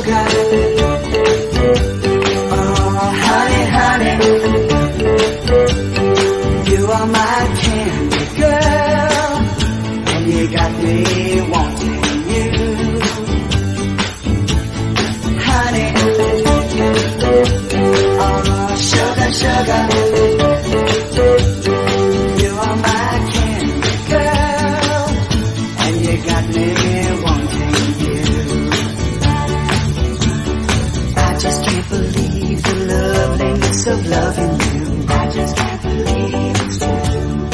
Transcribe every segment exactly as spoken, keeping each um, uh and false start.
sugar. Oh, honey, honey, you are my candy girl, and you got me wanting you. Honey, oh, sugar, sugar, you are my candy girl, and you got me wanting you. I just can't believe the loveliness of loving you. I just can't believe it's true.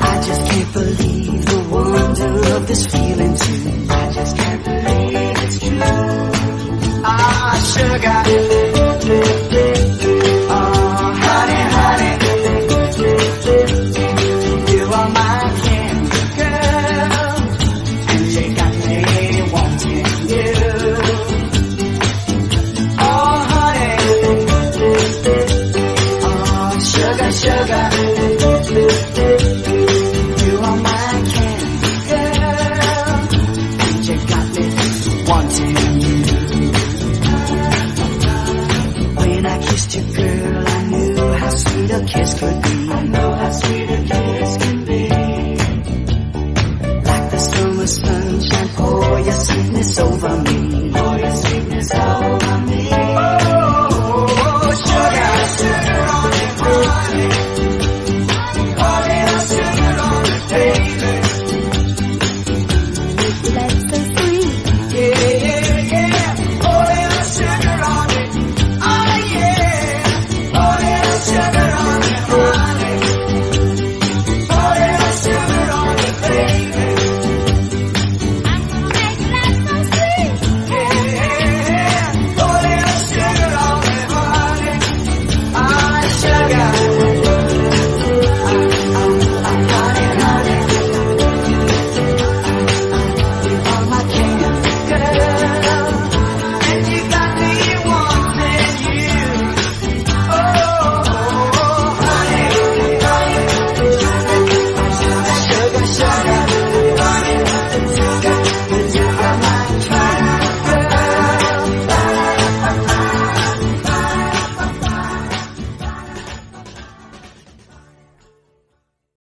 I just can't believe the wonder of this feeling too. I just can't believe it's true. Ah, sugar. Oh, honey, honey, you are my candy girl, and you got me wanting you. Sugar, you are my candy girl, and you got me wanting you. When I kissed you, girl, I knew how sweet a kiss could be.